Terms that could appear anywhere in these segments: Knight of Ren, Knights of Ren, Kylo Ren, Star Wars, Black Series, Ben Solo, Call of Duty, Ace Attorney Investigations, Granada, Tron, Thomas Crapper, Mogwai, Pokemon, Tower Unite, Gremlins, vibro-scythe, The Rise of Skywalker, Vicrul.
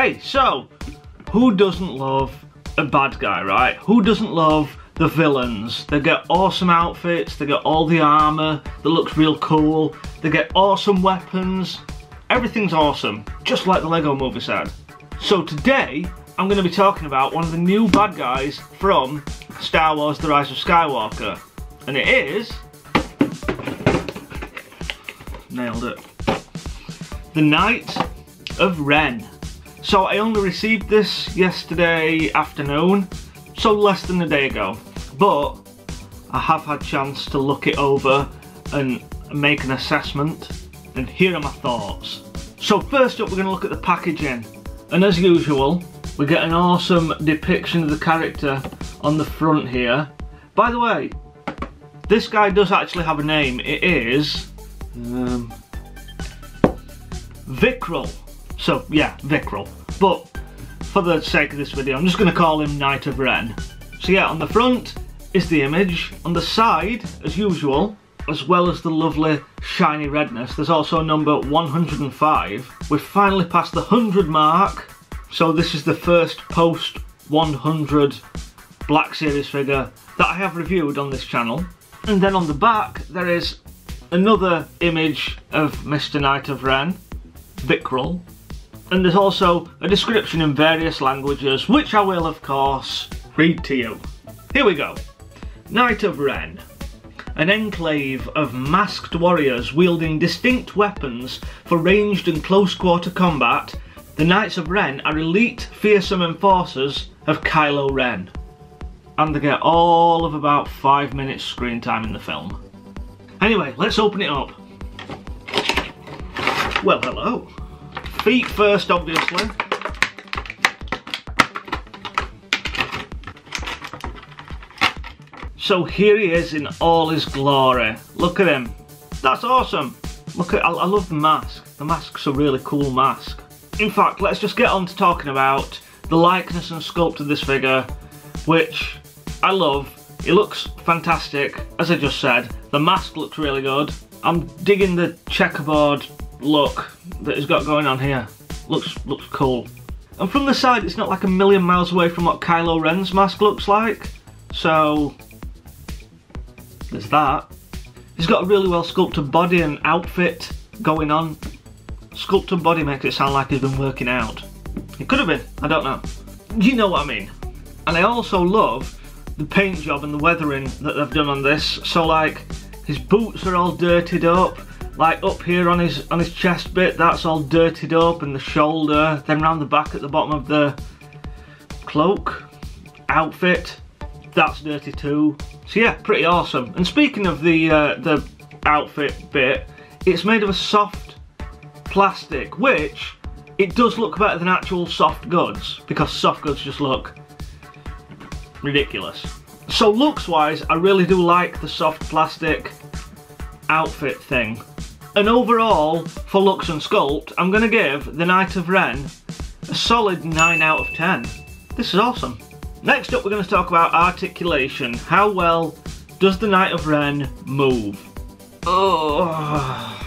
Hey, so who doesn't love a bad guy, right? Who doesn't love the villains? They get awesome outfits, they get all the armor that looks real cool, they get awesome weapons, everything's awesome, just like the Lego movie said. So today, I'm going to be talking about one of the new bad guys from Star Wars The Rise of Skywalker, and it is... nailed it. The Knight of Ren. So I only received this yesterday afternoon, so less than a day ago, but I have had a chance to look it over and make an assessment, and here are my thoughts. So first up, we're going to look at the packaging, and as usual we get an awesome depiction of the character on the front here. By the way, this guy does actually have a name. It is Vicrul. So yeah, Vicrul, but for the sake of this video I'm just going to call him Knight of Ren. So yeah, on the front is the image, on the side as usual, as well as the lovely shiny redness, there's also number 105. We've finally passed the 100 mark, so this is the first post 100 Black Series figure that I have reviewed on this channel. And then on the back there is another image of Mr. Knight of Ren, Vicrul, and there's also a description in various languages, which I will of course read to you. Here we go. Knight of Ren. An enclave of masked warriors wielding distinct weapons for ranged and close-quarter combat, the Knights of Ren are elite, fearsome enforcers of Kylo Ren. And they get all of about 5 minutes screen time in the film. Anyway, let's open it up. Well, hello. Feet first, obviously. So here he is in all his glory. Look at him. That's awesome. Look at, I love the mask. The mask's a really cool mask. In fact, let's just get on to talking about the likeness and sculpt of this figure, which I love. It looks fantastic, as I just said. The mask looks really good. I'm digging the checkerboard look that he's got going on here. Looks cool. And from the side, it's not like a million miles away from what Kylo Ren's mask looks like. So... there's that. He's got a really well sculpted body and outfit going on. Sculpted body makes it sound like he's been working out. It could have been, I don't know. You know what I mean. And I also love the paint job and the weathering that they've done on this. So like, his boots are all dirtied up. Like up here on his chest bit, that's all dirtied up, and the shoulder. Then round the back at the bottom of the cloak, outfit, that's dirty too. So yeah, pretty awesome. And speaking of the outfit bit, it's made of a soft plastic, which it does look better than actual soft goods, because soft goods just look ridiculous. So looks wise, I really do like the soft plastic outfit thing. And overall, for looks and sculpt, I'm going to give the Knight of Ren a solid 9 out of 10. This is awesome. Next up, we're going to talk about articulation. How well does the Knight of Ren move? Oh.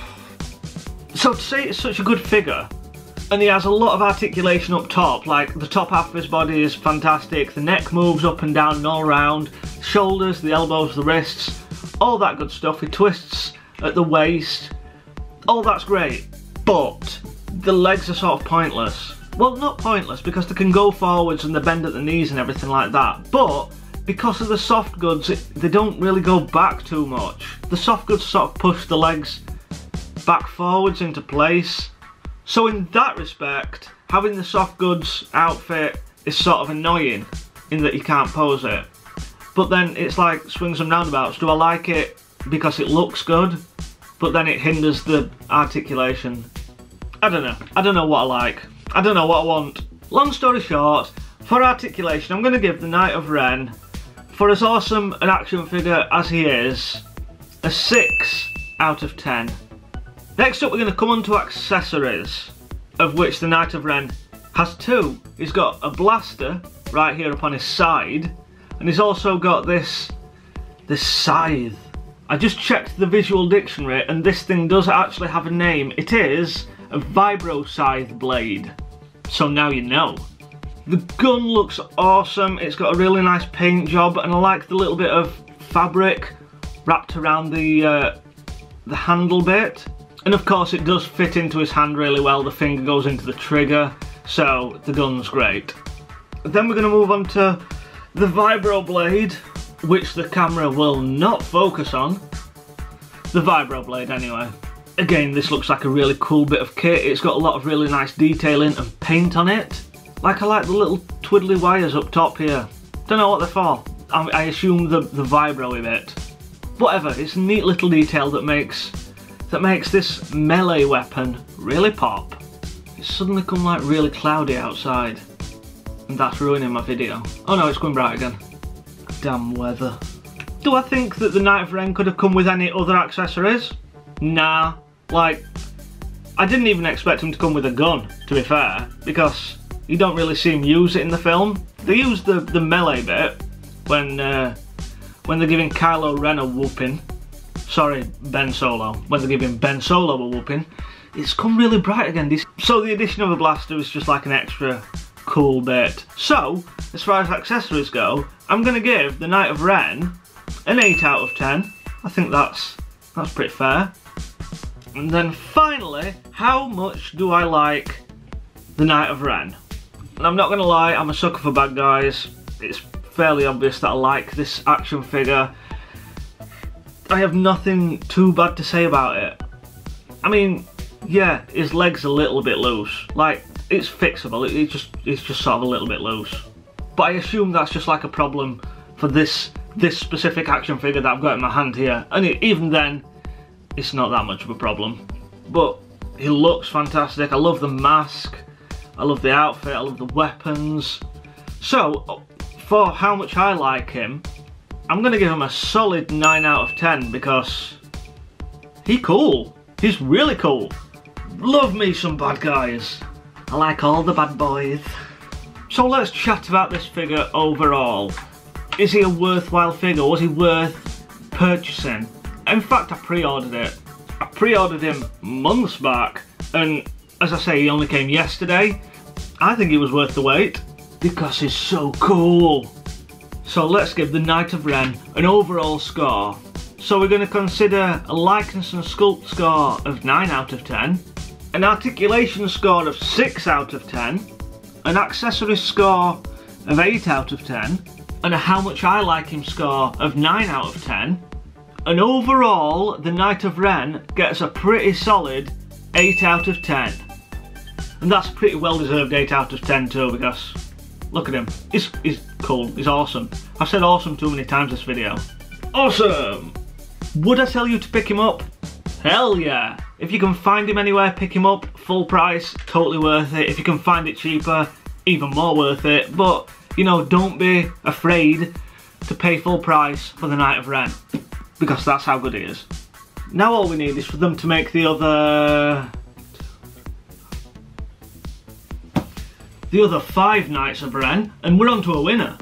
So to say it's such a good figure, and he has a lot of articulation up top, like the top half of his body is fantastic, the neck moves up and down and all around, shoulders, the elbows, the wrists, all that good stuff, he twists at the waist, all that's great, but the legs are sort of pointless. Well, not pointless, because they can go forwards and they bend at the knees and everything like that, but because of the soft goods, they don't really go back too much. The soft goods sort of push the legs back forwards into place. So in that respect, having the soft goods outfit is sort of annoying in that you can't pose it. But then it's like swings and roundabouts. Do I like it because it looks good, but then it hinders the articulation? I don't know. I don't know what I like. I don't know what I want. Long story short, for articulation, I'm going to give the Knight of Ren, for as awesome an action figure as he is, a 6 out of 10. Next up, we're going to come on to accessories, of which the Knight of Ren has two. He's got a blaster right here up on his side, and he's also got this scythe. I just checked the visual dictionary, and this thing does actually have a name. It is a vibro-scythe blade. So now you know. The gun looks awesome, it's got a really nice paint job, and I like the little bit of fabric wrapped around the handle bit. And of course it does fit into his hand really well, the finger goes into the trigger, so the gun's great. Then we're going to move on to the vibro blade, which the camera will not focus on. The vibro blade anyway. Again, this looks like a really cool bit of kit, it's got a lot of really nice detailing and paint on it. Like, I like the little twiddly wires up top here. Don't know what they're for. I assume the vibro-y bit. Whatever, it's a neat little detail that makes this melee weapon really pop. It's suddenly come like really cloudy outside. And that's ruining my video. Oh no, it's going bright again. Damn weather. Do I think that the Knight of Ren could have come with any other accessories? Nah. Like, I didn't even expect him to come with a gun, to be fair, because you don't really see him use it in the film. They use the melee bit when they're giving Kylo Ren a whooping. Sorry, Ben Solo. When they're giving Ben Solo a whooping, it's come really bright again. So the addition of a blaster is just like an extra cool bit. So, as far as accessories go, I'm going to give the Knight of Ren an 8 out of 10. I think that's pretty fair. And then finally, how much do I like the Knight of Ren? And I'm not going to lie, I'm a sucker for bad guys. It's fairly obvious that I like this action figure. I have nothing too bad to say about it. I mean, yeah, his leg's a little bit loose. Like, it's fixable, it's just sort of a little bit loose. But I assume that's just like a problem for this specific action figure that I've got in my hand here. And even then, it's not that much of a problem. But he looks fantastic, I love the mask, I love the outfit, I love the weapons. So, for how much I like him, I'm going to give him a solid 9 out of 10 because he's cool. He's really cool. Love me some bad guys. I like all the bad boys. So let's chat about this figure overall. Is he a worthwhile figure? Was he worth purchasing? In fact, I pre-ordered it. I pre-ordered him months back, and as I say, he only came yesterday. I think he was worth the wait because he's so cool. So let's give the Knight of Ren an overall score. So we're going to consider a likeness and sculpt score of 9 out of 10, an articulation score of 6 out of 10, an accessory score of 8 out of 10, and a how much I like him score of 9 out of 10. And overall, the Knight of Ren gets a pretty solid 8 out of 10. And that's a pretty well deserved 8 out of 10 too, because look at him. He's cool. He's awesome. I've said awesome too many times this video. Awesome! Would I tell you to pick him up? Hell yeah! If you can find him anywhere, pick him up. Full price, totally worth it. If you can find it cheaper, even more worth it. But, you know, don't be afraid to pay full price for the Knight of Ren, because that's how good he is. Now all we need is for them to make the other 5 Knights of Ren, and we're on to a winner.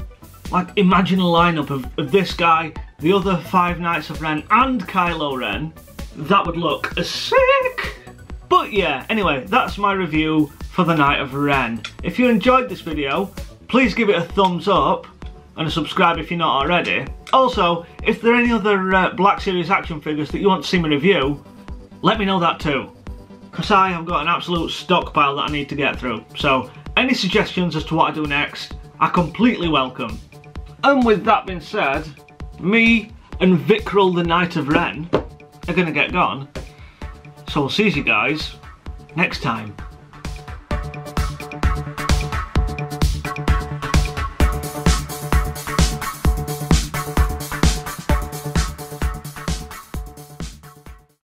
Like, imagine a lineup of this guy, the other 5 Knights of Ren, and Kylo Ren. That would look sick! But yeah, anyway, that's my review for the Knight of Ren. If you enjoyed this video, please give it a thumbs up, and subscribe if you're not already. Also, if there are any other Black Series action figures that you want to see me review, let me know that too. Because I have got an absolute stockpile that I need to get through, so any suggestions as to what I do next are completely welcome. And with that being said, me and Vicrul the Knight of Ren are going to get gone. So I'll see you guys next time.